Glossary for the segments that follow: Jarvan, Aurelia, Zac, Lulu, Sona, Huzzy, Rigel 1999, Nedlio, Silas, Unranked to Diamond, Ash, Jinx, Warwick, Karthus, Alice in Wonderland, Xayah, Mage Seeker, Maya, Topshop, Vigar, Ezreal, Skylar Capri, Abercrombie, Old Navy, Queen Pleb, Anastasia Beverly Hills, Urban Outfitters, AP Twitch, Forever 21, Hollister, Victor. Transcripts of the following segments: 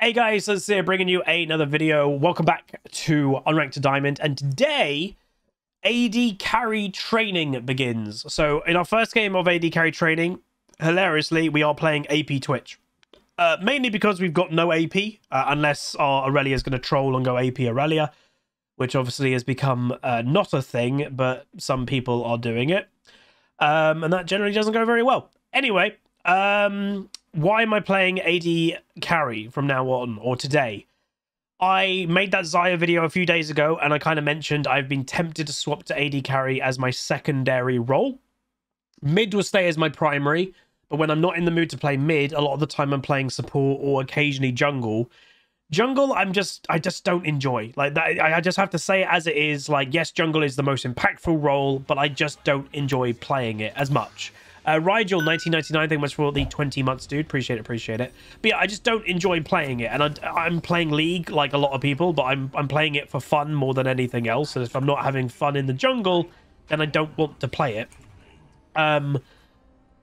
Hey guys, so this is bringing you another video. Welcome back to Unranked to Diamond, and today AD carry training begins. So in our first game of AD carry training, hilariously, we are playing AP Twitch. Mainly because we've got no AP, unless our Aurelia is going to troll and go AP Aurelia, which obviously has become not a thing, but some people are doing it. And that generally doesn't go very well. Anyway, why am I playing AD carry from now on, or today? I made that Xayah video a few days ago, and I kind of mentioned I've been tempted to swap to AD carry as my secondary role. Mid will stay as my primary, but when I'm not in the mood to play mid, a lot of the time I'm playing support or occasionally jungle. Jungle, I just don't enjoy. Like that, I just have to say it as it is. Like, yes, jungle is the most impactful role, but I just don't enjoy playing it as much. Rigel 1999, thank much for the 20 months, dude. Appreciate it. But yeah, I just don't enjoy playing it. And I'm playing League like a lot of people, but I'm playing it for fun more than anything else. And if I'm not having fun in the jungle, then I don't want to play it.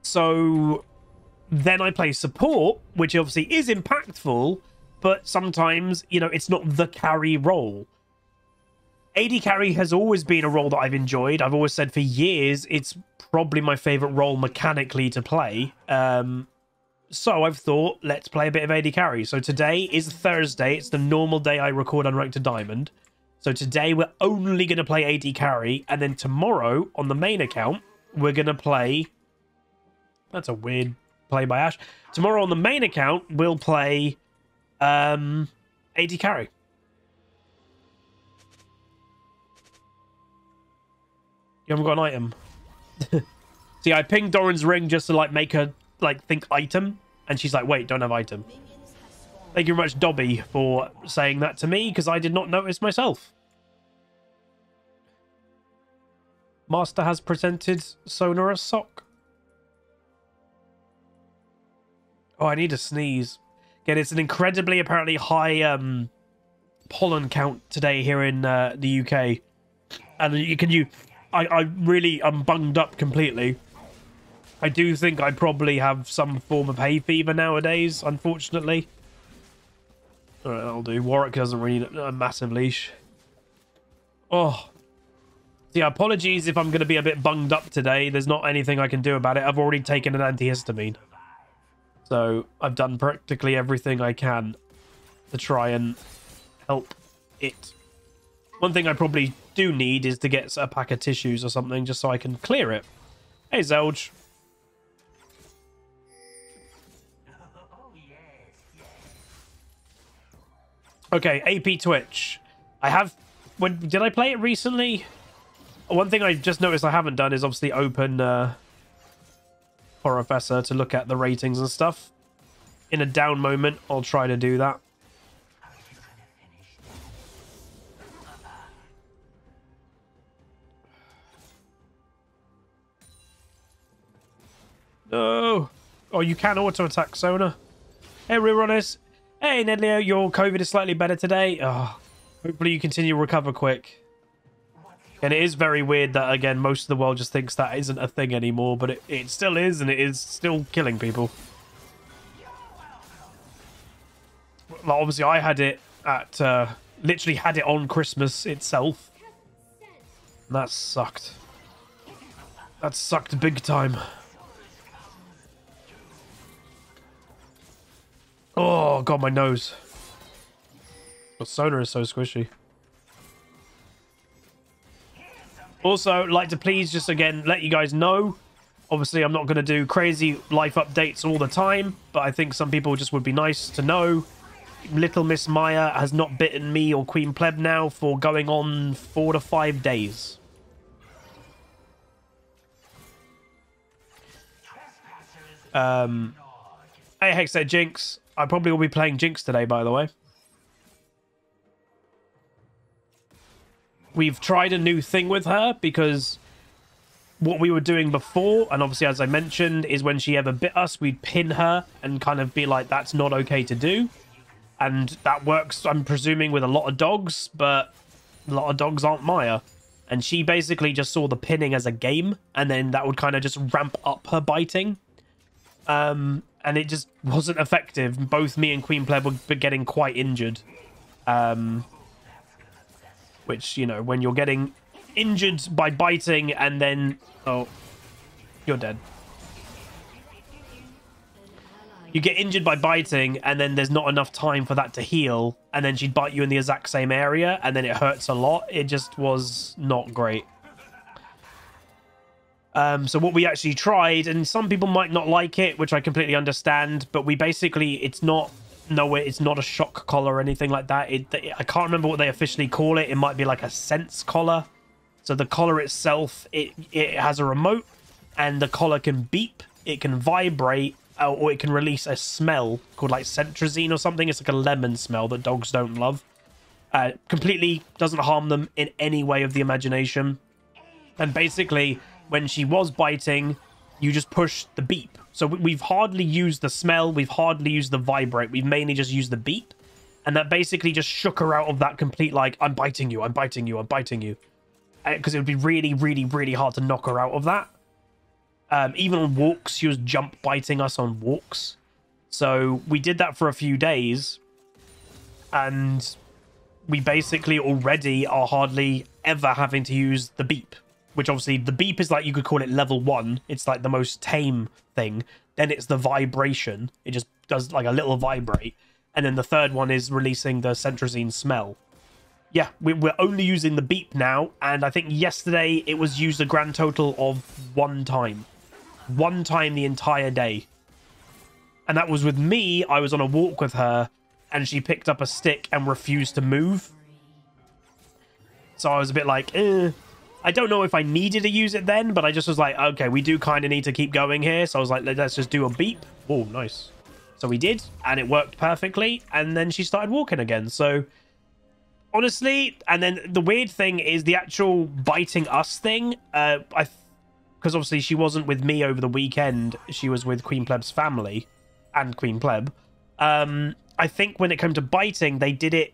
So then I play support, which obviously is impactful, but sometimes, you know, it's not the carry role. AD carry has always been a role that I've enjoyed. I've always said for years it's probably my favorite role mechanically to play. So I've thought, let's play a bit of AD carry. So today is Thursday. It's the normal day I record Unranked to Diamond. So today we're only going to play AD carry. And then tomorrow on the main account, we're going to play... That's a weird play by Ash. Tomorrow on the main account, we'll play AD carry. You haven't got an item. See, I pinged Doran's ring just to, like, make her, like, think item. And she's like, wait, don't have item. Thank you very much, Dobby, for saying that to me, because I did not notice myself. Master has presented Sona a sock. Oh, I need a sneeze. Again, it's an incredibly, apparently, high pollen count today here in the UK. And you can use... I really am bunged up completely. I do think I probably have some form of hay fever nowadays, unfortunately. All right, that'll do. Warwick doesn't really need a massive leash. Oh. Yeah, apologies if I'm going to be a bit bunged up today. There's not anything I can do about it. I've already taken an antihistamine. So I've done practically everything I can to try and help it. One thing I probably do need is to get a pack of tissues or something just so I can clear it. Hey, Zelge. Okay, AP Twitch. I have... When did I play it recently? One thing I just noticed I haven't done is obviously open Porofessor to look at the ratings and stuff. In a down moment, I'll try to do that. No. Oh, you can auto-attack, Sona. Hey, Ruronis. Hey, Nedlio, your COVID is slightly better today. Oh, hopefully you continue to recover quick. And it is very weird that, again, most of the world just thinks that isn't a thing anymore, but it still is, and it is still killing people. Like, obviously, I had it at... literally had it on Christmas itself. And that sucked. That sucked big time. Oh, God, my nose. The sonar is so squishy. Also, like to please just, again, let you guys know. Obviously, I'm not going to do crazy life updates all the time, but I think some people just would be nice to know. Little Miss Maya has not bitten me or Queen Pleb now for going on 4 to 5 days. Hey, Hex said Jinx. I probably will be playing Jinx today, by the way. We've tried a new thing with her because what we were doing before, and obviously as I mentioned, is when she ever bit us, we'd pin her and kind of be like, that's not okay to do. And that works, I'm presuming, with a lot of dogs, but a lot of dogs aren't Maya. And she basically just saw the pinning as a game, and then that would kind of just ramp up her biting. and it just wasn't effective. Both me and Queen Pleb were getting quite injured. Which, you know, when you're getting injured by biting and then... Oh, you're dead. You get injured by biting and then there's not enough time for that to heal. And then she'd bite you in the exact same area and then it hurts a lot. It just was not great. So what we actually tried, and some people might not like it, which I completely understand, but we basically, it's not a shock collar or anything like that. I can't remember what they officially call it. It might be like a sense collar. So the collar itself, it has a remote and the collar can beep, it can vibrate, or it can release a smell called like centrazine or something. It's like a lemon smell that dogs don't love. Completely doesn't harm them in any way of the imagination. And basically, when she was biting, you just push the beep. So we've hardly used the smell. We've hardly used the vibrate. We've mainly just used the beep. And that basically just shook her out of that complete, like, I'm biting you, I'm biting you, I'm biting you. Because it would be really, really, really hard to knock her out of that. Even on walks, she was jump biting us on walks. So we did that for a few days. And we basically already are hardly ever having to use the beep. Which obviously the beep is like, you could call it level 1. It's like the most tame thing. Then it's the vibration. It just does like a little vibrate. And then the third one is releasing the centrazine smell. Yeah, we're only using the beep now. And I think yesterday it was used a grand total of one time. One time the entire day. And that was with me. I was on a walk with her and she picked up a stick and refused to move. So I was a bit like, eh. I don't know if I needed to use it then, but I just was like, okay, we do kind of need to keep going here. So I was like, let's just do a beep. Oh, nice. So we did, and it worked perfectly. And then she started walking again. So honestly, and then the weird thing is the actual biting us thing. Because obviously she wasn't with me over the weekend. She was with Queen Pleb's family and Queen Pleb. I think when it came to biting, they did it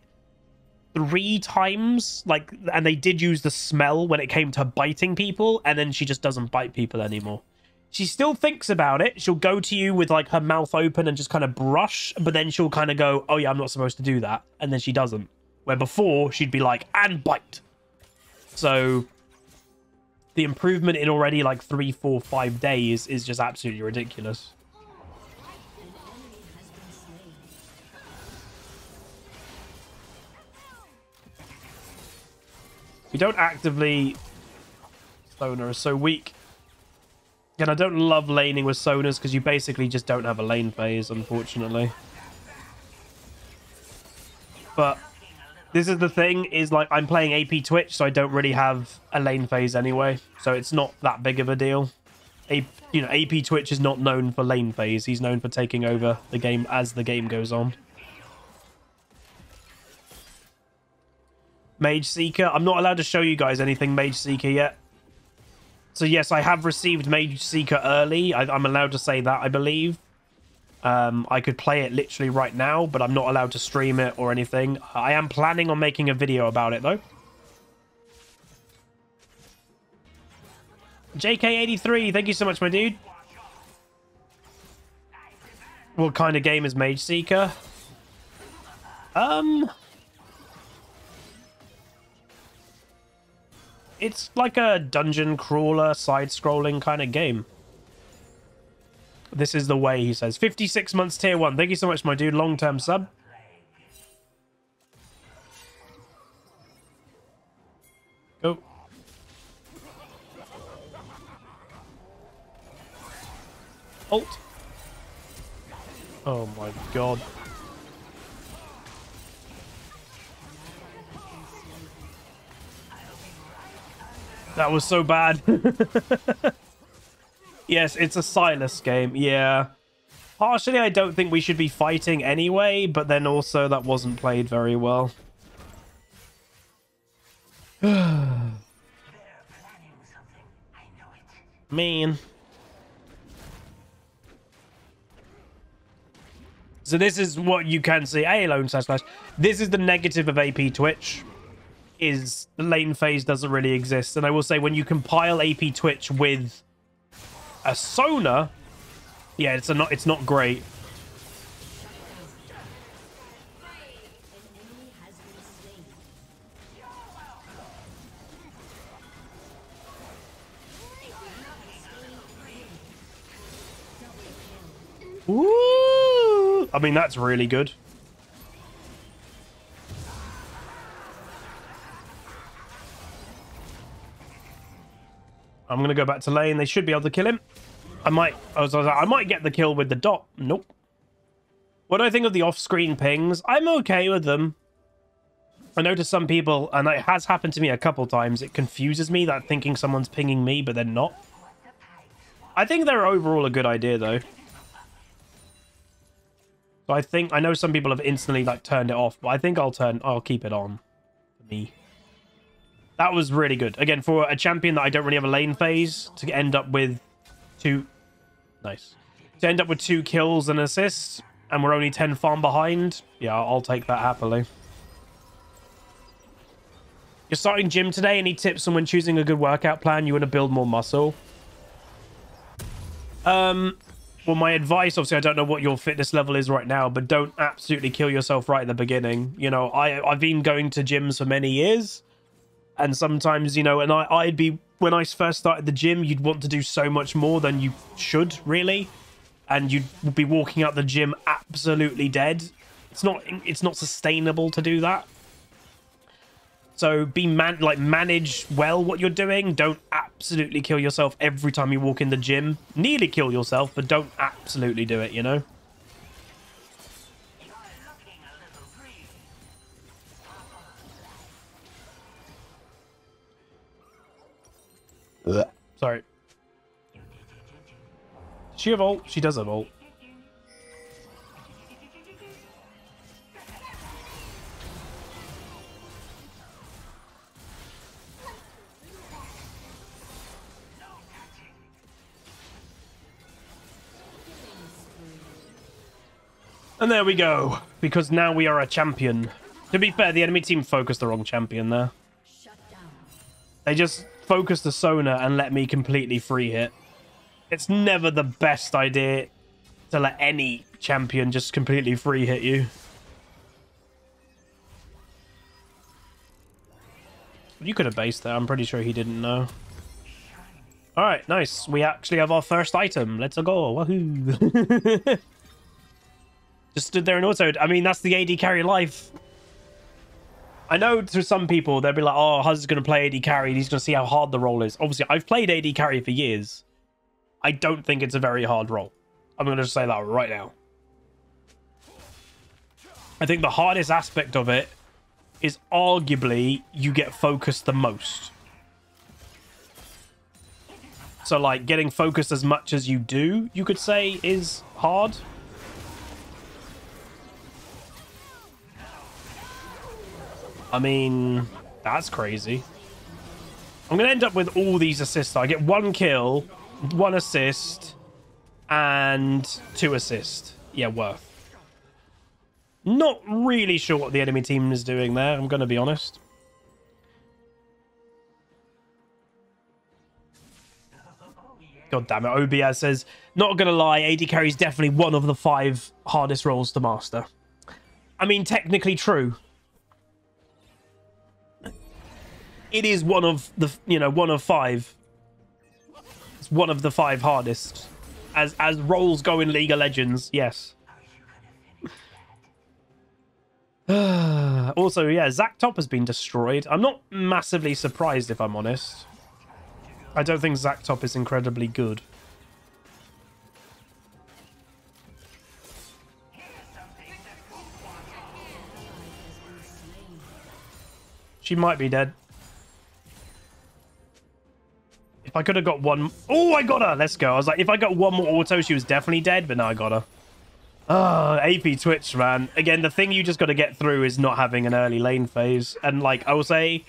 3 times, like, and they did use the smell when it came to biting people, and then she just doesn't bite people anymore. She still thinks about it. She'll go to you with like her mouth open and just kind of brush, but then she'll kind of go, oh yeah, I'm not supposed to do that, and then she doesn't, where before she'd be like, and bite. So the improvement in already like 3, 4, 5 days is just absolutely ridiculous. We don't actively... Sona is so weak. And I don't love laning with Sonas because you basically just don't have a lane phase, unfortunately. But this is the thing, is like I'm playing AP Twitch, so I don't really have a lane phase anyway. So it's not that big of a deal. You know, AP Twitch is not known for lane phase. He's known for taking over the game as the game goes on. Mage Seeker. I'm not allowed to show you guys anything Mage Seeker yet. So yes, I have received Mage Seeker early. I'm allowed to say that, I believe. I could play it literally right now, but I'm not allowed to stream it or anything. I am planning on making a video about it, though. JK83, thank you so much, my dude. What kind of game is Mage Seeker? It's like a dungeon crawler, side-scrolling kind of game. This is the way, he says. 56 months tier 1. Thank you so much, my dude. Long-term sub. Go. Alt. Oh my god. That was so bad. Yes, it's a Silas game. Yeah. Partially, I don't think we should be fighting anyway, but then also that wasn't played very well. Mean. So this is what you can see. A alone // This is the negative of AP Twitch. Is the lane phase doesn't really exist. And I will say, when you compile AP Twitch with a Sona, Yeah, it's not great. Ooh! I mean, that's really good. I'm going to go back to lane. They should be able to kill him. I might get the kill with the dot. Nope. What do I think of the off-screen pings? I'm okay with them. I notice some people, and it has happened to me a couple times, it confuses me that thinking someone's pinging me, but they're not. I think they're overall a good idea, though. So I know some people have instantly, like, turned it off, but I think I'll keep it on for me. That was really good. Again, for a champion that I don't really have a lane phase, to end up with two... Nice. To end up with 2 kills and assists, and we're only 10 farm behind. Yeah, I'll take that happily. You're starting gym today. Any tips on when choosing a good workout plan? You want to build more muscle? Well, my advice, obviously, I don't know what your fitness level is right now, but don't absolutely kill yourself right at the beginning. You know, I've been going to gyms for many years. And sometimes, you know, and I'd be, when I first started the gym, you'd want to do so much more than you should, really. And you'd be walking out the gym absolutely dead. It's not sustainable to do that. So manage well what you're doing. Don't absolutely kill yourself every time you walk in the gym. Nearly kill yourself, but don't absolutely do it, you know? Sorry. Does she have ult? She does have ult. And there we go. Because now we are a champion. To be fair, the enemy team focused the wrong champion there. They just... focus the Sona and let me completely free hit. It's never the best idea to let any champion just completely free hit you. You could have based that. I'm pretty sure he didn't know. All right, nice. We actually have our first item. Let's go. Woohoo. Just stood there and auto'd. I mean, that's the AD carry life. I know to some people, they'll be like, oh, Huz's going to play AD carry and he's going to see how hard the role is. Obviously, I've played AD carry for years. I don't think it's a very hard role. I'm going to just say that right now. I think the hardest aspect of it is arguably you get focused the most. So, like, getting focused as much as you do, you could say, is hard. I mean, that's crazy. I'm going to end up with all these assists. I get 1 kill, 1 assist, and 2 assists. Yeah, worth. Not really sure what the enemy team is doing there, I'm going to be honest. God damn it. OBS says, not going to lie, AD carry is definitely one of the 5 hardest roles to master. I mean, technically true. It is one of the, you know, 1 of 5. It's one of the 5 hardest. As roles go in League of Legends, yes. Also, yeah, Zac top has been destroyed. I'm not massively surprised, if I'm honest. I don't think Zac top is incredibly good. She might be dead. If I could have got 1... Oh, I got her! Let's go. I was like, if I got 1 more auto, she was definitely dead, but no, I got her. Oh, AP Twitch, man. Again, the thing you just got to get through is not having an early lane phase. And, like, I will say,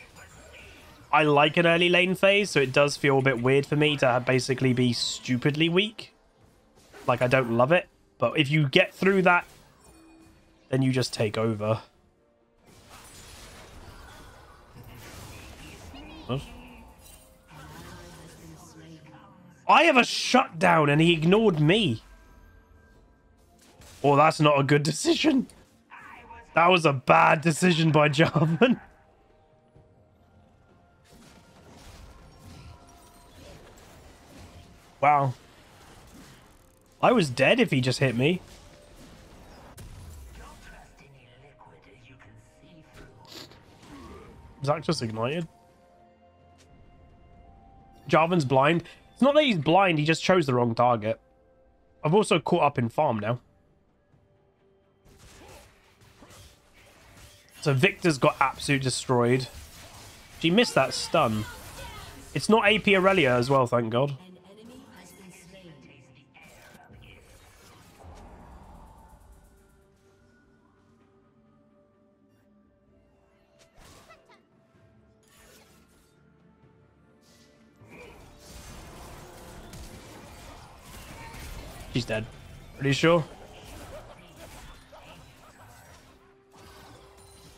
I like an early lane phase, so it does feel a bit weird for me to basically be stupidly weak. Like, I don't love it. But if you get through that, then you just take over. What? I have a shutdown and he ignored me. Oh, that's not a good decision. That was a bad decision by Jarvan. Wow. I was dead if he just hit me. Zac just ignited. Jarvan's blind. It's not that he's blind, he just chose the wrong target. I've also caught up in farm now. So Victor's got absolutely destroyed. She missed that stun. It's not AP Aurelia as well, thank God. She's dead. Pretty sure.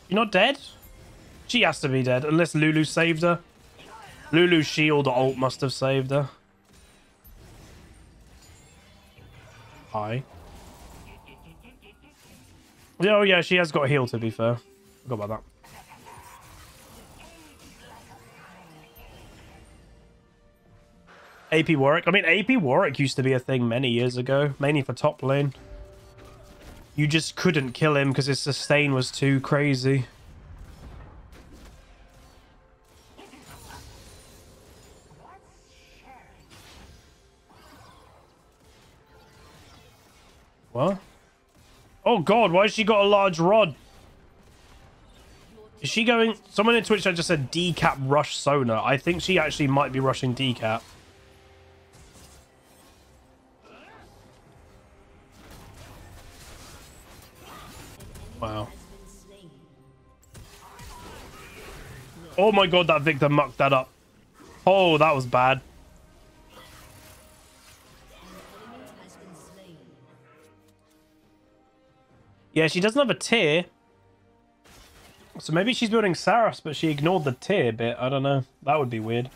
You're not dead? She has to be dead, unless Lulu saved her. Lulu's shield or ult must have saved her. Hi. Oh yeah, she has got a heal, to be fair. Forgot about that. AP Warwick. I mean, AP Warwick used to be a thing many years ago, mainly for top lane. You just couldn't kill him because his sustain was too crazy. What? Oh God, why has she got a large rod? Is she going... Someone in Twitch that just said decap rush Sona. I think she actually might be rushing decap. Wow. Oh my God, that Victor mucked that up. Oh, that was bad. Yeah, she doesn't have a tier. So maybe she's building Seraphine, but she ignored the tier bit. I don't know. That would be weird.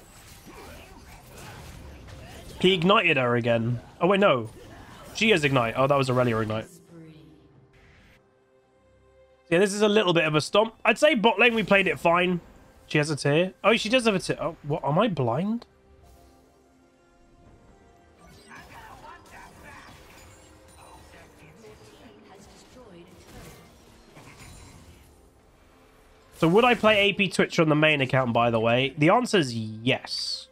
He ignited her again. Oh, wait, no. She has ignite. Oh, that was Aurelia ignite. Yeah, this is a little bit of a stomp. I'd say bot lane, we played it fine. She has a tier. Oh, she does have a tier. Oh, what? Am I blind? So would I play AP Twitch on the main account, by the way? The answer is yes.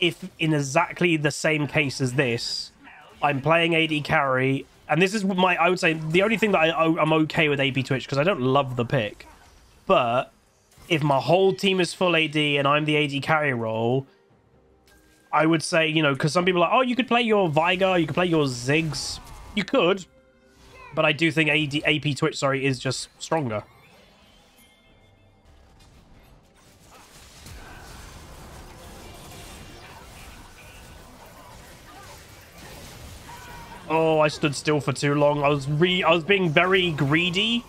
If in exactly the same case as this, I'm playing AD carry. And this is my, I would say, the only thing that I'm okay with AP Twitch, because I don't love the pick. But if my whole team is full AD and I'm the AD carry role, I would say, you know, because some people are like, oh, you could play your Vigar, you could play your Ziggs. You could. But I do think AP Twitch, sorry, is just stronger. Oh, I stood still for too long. I was being very greedy,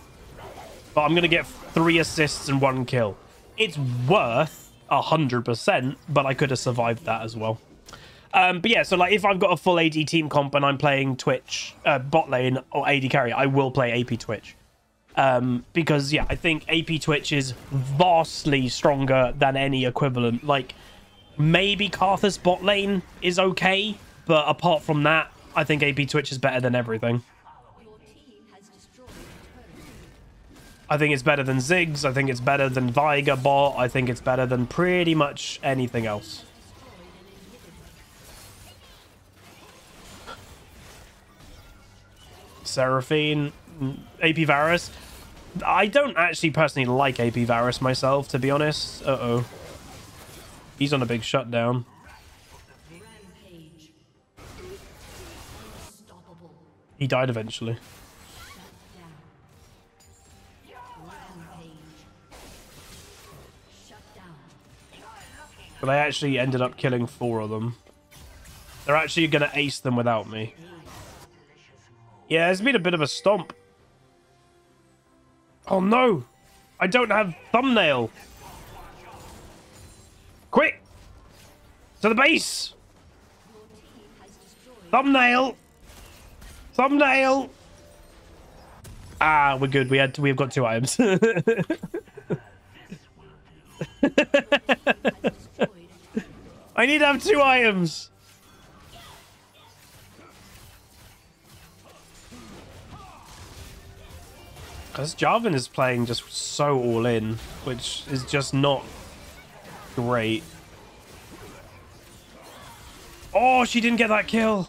but I'm gonna get 3 assists and 1 kill. It's worth 100%, but I could have survived that as well. But yeah, so like if I've got a full AD team comp and I'm playing Twitch bot lane or AD carry, I will play AP Twitch because yeah, I think AP Twitch is vastly stronger than any equivalent. Like maybe Karthus bot lane is okay, but apart from that, I think AP Twitch is better than everything. I think it's better than Ziggs. I think it's better than Vigar bot. I think it's better than pretty much anything else. Seraphine, AP Varus. I don't actually personally like AP Varus myself, to be honest. Uh-oh. He's on a big shutdown. He died eventually. But I actually ended up killing 4 of them. They're actually going to ace them without me. Yeah, it's been a bit of a stomp. Oh no! I don't have thumbnail! Quick! To the base! Thumbnail! Thumbnail! Ah, we're good. We've got two items. I need to have two items. Because Jarvan is playing just so all in, which is just not great. Oh, she didn't get that kill.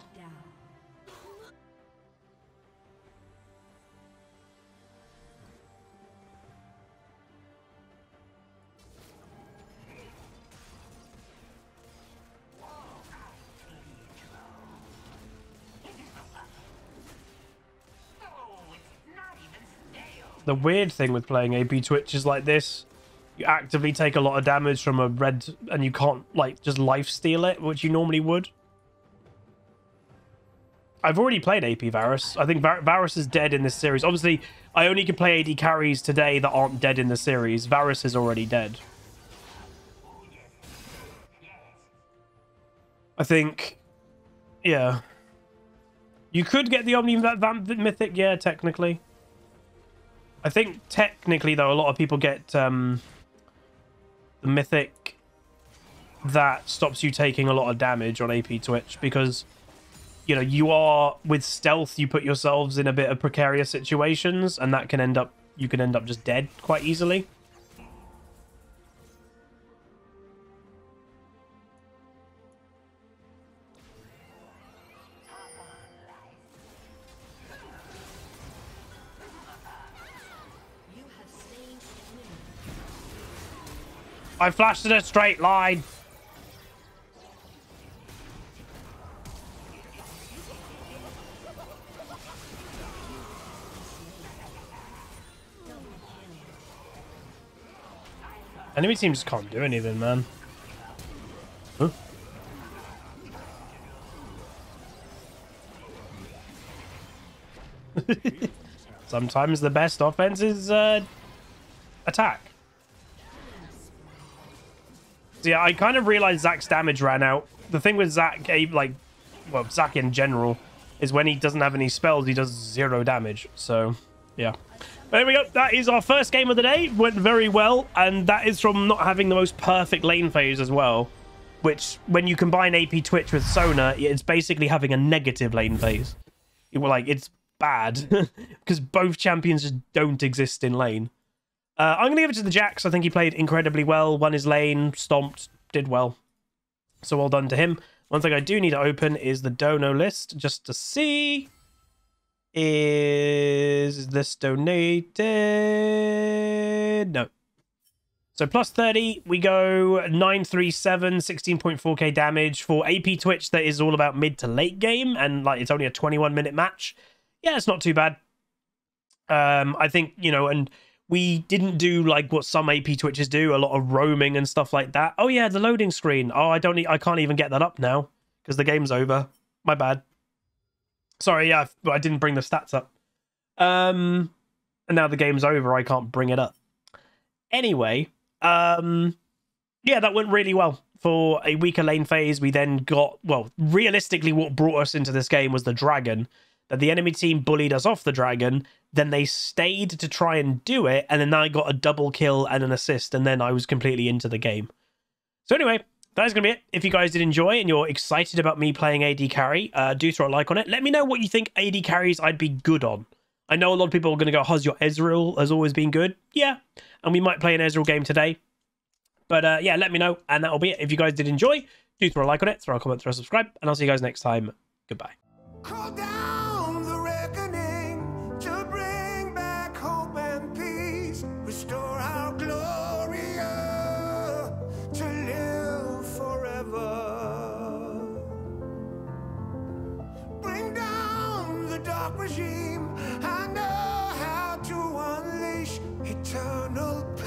The weird thing with playing AP Twitch is like this. You actively take a lot of damage from a red and you can't like just lifesteal it, which you normally would. I've already played AP Varus. I think Varus is dead in this series. Obviously, I only can play AD carries today that aren't dead in the series. Varus is already dead. I think, yeah. You could get the Omni Mythic, yeah, technically. I think technically, though, a lot of people get the mythic that stops you taking a lot of damage on AP Twitch because, you know, you are with stealth, you put yourselves in a bit of precarious situations and that can end up, you can end up just dead quite easily. I flashed in a straight line. Enemy team just can't do anything, man. Huh? Sometimes the best offense is attack. Yeah, I kind of realized Zac's damage ran out. The thing with Zac, like, well, Zac in general, is when he doesn't have any spells, he does zero damage. So, yeah. There we go. That is our first game of the day. Went very well. And that is from not having the most perfect lane phase as well. Which, when you combine AP Twitch with Sona, it's basically having a negative lane phase. Like, it's bad. Because both champions just don't exist in lane. I'm going to give it to the Jax. I think he played incredibly well. Won his lane, stomped, did well. So well done to him. One thing I do need to open is the dono list just to see. Is this donated? No. So plus 30, we go 937, 16.4k damage for AP Twitch. That is all about mid to late game. And like it's only a 21-minute match. Yeah, it's not too bad. I think, you know, and... we didn't do like what some AP Twitches do, a lot of roaming and stuff like that. Oh yeah, the loading screen. Oh, I can't even get that up now because the game's over. My bad. Sorry, yeah, I didn't bring the stats up. And now the game's over, I can't bring it up. Anyway, yeah, that went really well for a weaker lane phase. We then got, well, realistically what brought us into this game was the dragon. That the enemy team bullied us off the dragon, then they stayed to try and do it, and then I got a double kill and an assist, and then I was completely into the game. So anyway, that is going to be it. If you guys did enjoy and you're excited about me playing AD carry, do throw a like on it. Let me know what you think AD carries I'd be good on. I know a lot of people are going to go, how's your Ezreal has always been good? Yeah, and we might play an Ezreal game today. But yeah, let me know, and that'll be it. If you guys did enjoy, do throw a like on it, throw a comment, throw a subscribe, and I'll see you guys next time. Goodbye. Cool down. Regime, I know how to unleash eternal